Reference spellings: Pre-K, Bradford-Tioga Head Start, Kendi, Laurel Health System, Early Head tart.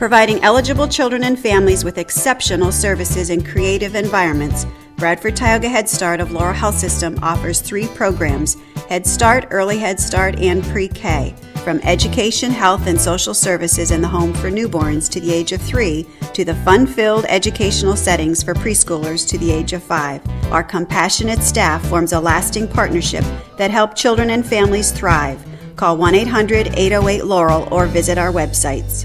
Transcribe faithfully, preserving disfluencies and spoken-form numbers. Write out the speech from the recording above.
providing eligible children and families with exceptional services in creative environments. Bradford-Tioga Head Start of Laurel Health System offers three programs: Head Start, Early Head Start, and Pre-K. From education, health, and social services in the home for newborns to the age of three, to the fun-filled educational settings for preschoolers to the age of five, our compassionate staff forms a lasting partnership that helps children and families thrive. Call one eight hundred, eight oh eight, Laurel or visit our websites.